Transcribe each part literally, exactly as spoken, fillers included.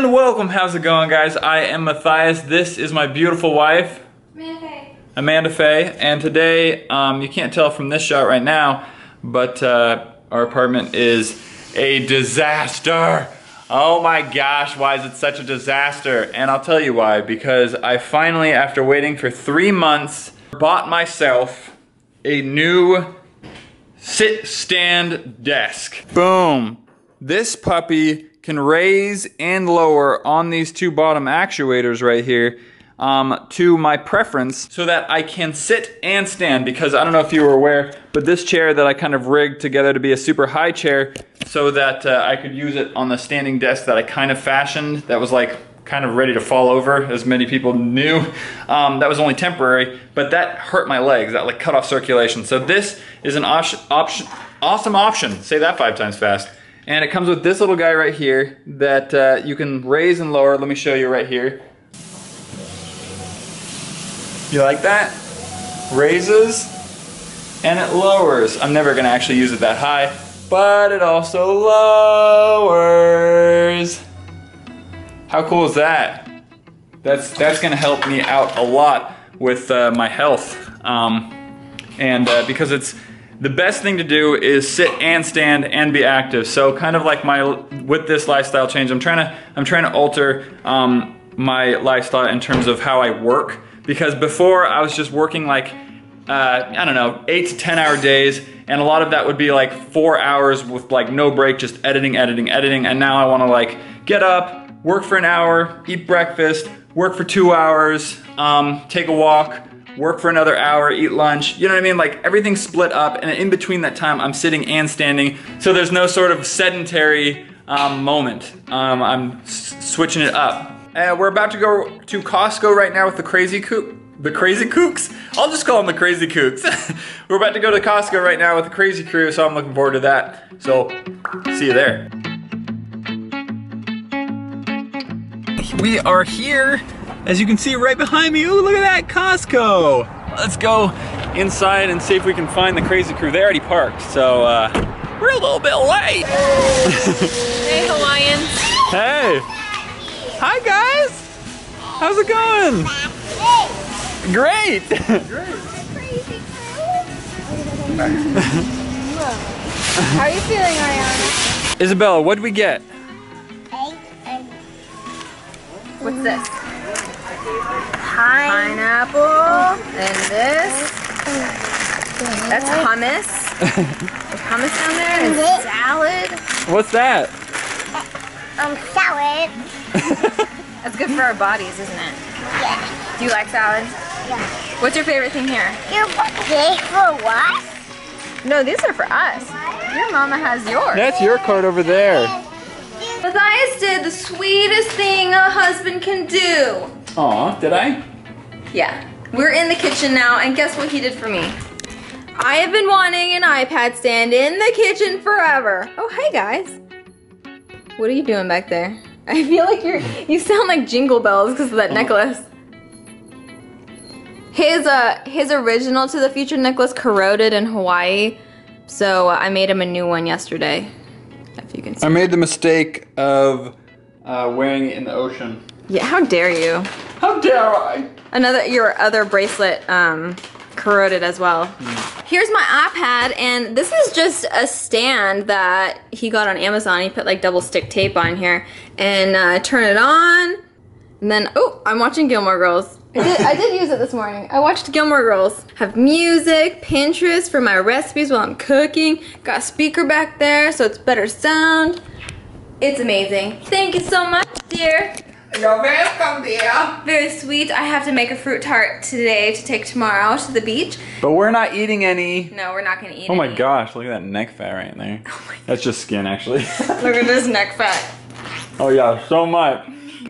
And welcome, how's it going guys? I am Matthias, this is my beautiful wife, Amanda Faye. Amanda Faye, and today, um, you can't tell from this shot right now, but uh, our apartment is a disaster. Oh my gosh, why is it such a disaster? And I'll tell you why, because I finally, after waiting for three months, bought myself a new sit-stand desk. Boom. This puppy can raise and lower on these two bottom actuators right here um, to my preference so that I can sit and stand, because I don't know if you were aware, but this chair that I kind of rigged together to be a super high chair so that uh, I could use it on the standing desk that I kind of fashioned that was like kind of ready to fall over, as many people knew. Um, that was only temporary, but that hurt my legs. That like cut off circulation. So this is an op op awesome option. Say that five times fast. And it comes with this little guy right here that uh, you can raise and lower. Let me show you right here. You like that? Raises and it lowers. I'm never gonna actually use it that high, but it also lowers. How cool is that? That's, that's gonna help me out a lot with uh, my health. Um, and uh, because it's, the best thing to do is sit and stand and be active. So kind of like my, with this lifestyle change, I'm trying to, I'm trying to alter um, my lifestyle in terms of how I work. Because before I was just working like, uh, I don't know, eight to ten hour days. And a lot of that would be like four hours with like no break, just editing, editing, editing. And now I wanna like get up, work for an hour, eat breakfast, work for two hours, um, take a walk, work for another hour, eat lunch, you know what I mean? Like everything's split up, and in between that time I'm sitting and standing, so there's no sort of sedentary um, moment. Um, I'm s switching it up. Uh, we're about to go to Costco right now with the Crazy Crew. The Crazy Kooks? I'll just call them the Crazy Kooks. We're about to go to Costco right now with the Crazy Crew, so I'm looking forward to that. So, see you there. We are here. As you can see right behind me, ooh, look at that, Costco! Let's go inside and see if we can find the Crazy Crew. They already parked, so uh, we're a little bit late! Hey, Hawaiians! Hey! Hi, guys! How's it going? Great! Great! How are you feeling, Ariana? Isabella, what did we get? Egg, egg. What's this? Pineapple, and this, that's hummus, there's hummus down there, and salad. What's that? Um, salad. That's good for our bodies, isn't it? Yeah. Do you like salad? Yeah. What's your favorite thing here? Your birthday for what? No, these are for us. Your mama has yours. That's your card over there. Matthias did the sweetest thing a husband can do. Aw, did I? Yeah. We're in the kitchen now, and guess what he did for me? I have been wanting an iPad stand in the kitchen forever. Oh, hey guys. What are you doing back there? I feel like you're, you sound like Jingle Bells because of that oh. necklace. His, uh, his original To the Future necklace corroded in Hawaii, so I made him a new one yesterday, if you can see. I made the mistake of uh, wearing it in the ocean. Yeah, how dare you? How dare I? Another, your other bracelet um, corroded as well. Mm. Here's my iPad, and this is just a stand that he got on Amazon. He put like double stick tape on here, and uh, turn it on, and then, oh, I'm watching Gilmore Girls. I did, I did use it this morning. I watched Gilmore Girls. Have music, Pinterest for my recipes while I'm cooking. Got a speaker back there, so it's better sound. It's amazing. Thank you so much, dear. You're welcome, dear. Very sweet. I have to make a fruit tart today to take tomorrow to the beach. But we're not eating any. No, we're not going to eat any. Oh my any. gosh, look at that neck fat right there. Oh my That's just skin, actually. Look at this neck fat. Oh yeah, so much.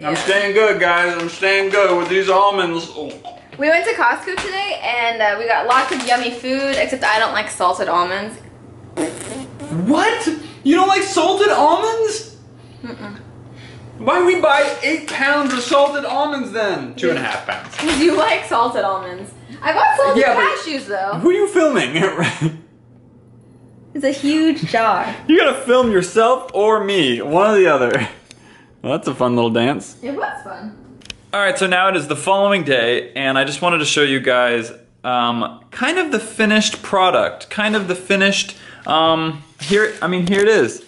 Yeah. I'm staying good, guys. I'm staying good with these almonds. Oh. We went to Costco today, and uh, we got lots of yummy food, except I don't like salted almonds. What? You don't like salted almonds? Mm-mm. Why we buy eight pounds of salted almonds then? Two and a half pounds. Because you like salted almonds. I bought salted yeah, cashews though. Who are you filming? It's a huge jar. You gotta film yourself or me, one or the other. Well, that's a fun little dance. It was fun. All right, so now it is the following day, and I just wanted to show you guys um, kind of the finished product, kind of the finished, um, here, I mean, here it is.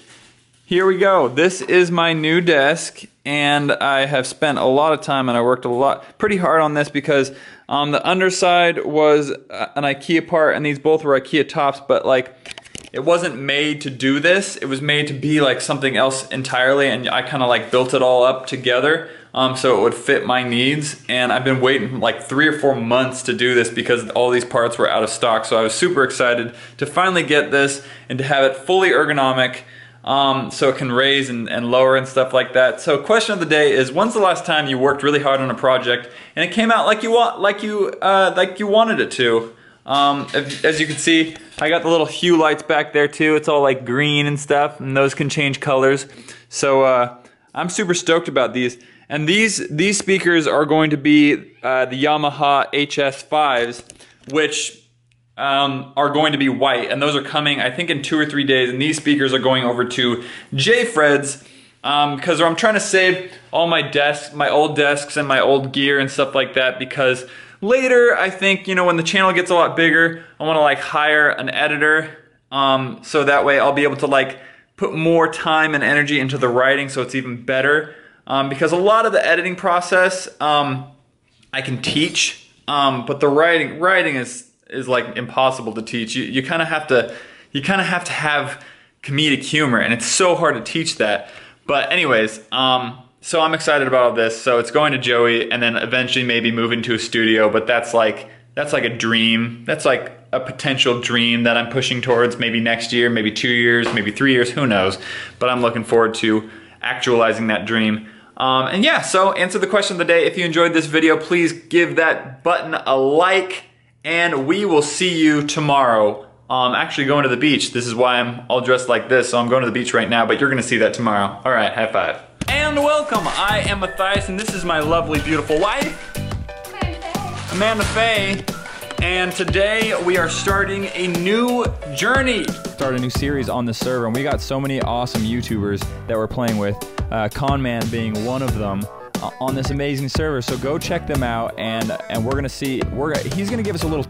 Here we go. This is my new desk, and I have spent a lot of time and I worked a lot, pretty hard on this because um, the underside was an IKEA part, and these both were IKEA tops, but like, it wasn't made to do this. It was made to be like something else entirely, and I kind of like built it all up together um, so it would fit my needs, and I've been waiting like three or four months to do this because all these parts were out of stock, so I was super excited to finally get this and to have it fully ergonomic. Um, so it can raise and, and lower and stuff like that. So question of the day is, when's the last time you worked really hard on a project and it came out like you want, like you, uh, like you wanted it to? Um, if, as you can see, I got the little hue lights back there too. It's all like green and stuff, and those can change colors. So uh, I'm super stoked about these. And these these speakers are going to be uh, the Yamaha H S fives, which Um, are going to be white, and those are coming I think in two or three days, and these speakers are going over to J Fred's um, because I'm trying to save all my desks, my old desks and my old gear and stuff like that, because later I think, you know, when the channel gets a lot bigger, I want to like hire an editor um, so that way I'll be able to like put more time and energy into the writing so it's even better, um, because a lot of the editing process um, I can teach, um, but the writing writing is is like impossible to teach. You you kind of have to you kind of have to have comedic humor, and it's so hard to teach that. But anyways, um, so I'm excited about all this. So it's going to Joey, and then eventually maybe move into a studio. But that's like that's like a dream. That's like a potential dream that I'm pushing towards. Maybe next year, maybe two years, maybe three years. Who knows? But I'm looking forward to actualizing that dream. Um, and yeah, so answer the question of the day. If you enjoyed this video, please give that button a like. And we will see you tomorrow. I'm actually going to the beach. This is why I'm all dressed like this, so I'm going to the beach right now, but you're gonna see that tomorrow. All right, high five. And welcome, I am Matthias, and this is my lovely, beautiful wife, Amanda Faye. And today we are starting a new journey. Start a new series on the server, and we got so many awesome YouTubers that we're playing with, uh, Conman being one of them, on this amazing server. So go check them out, and and we're gonna see we're he's gonna give us a little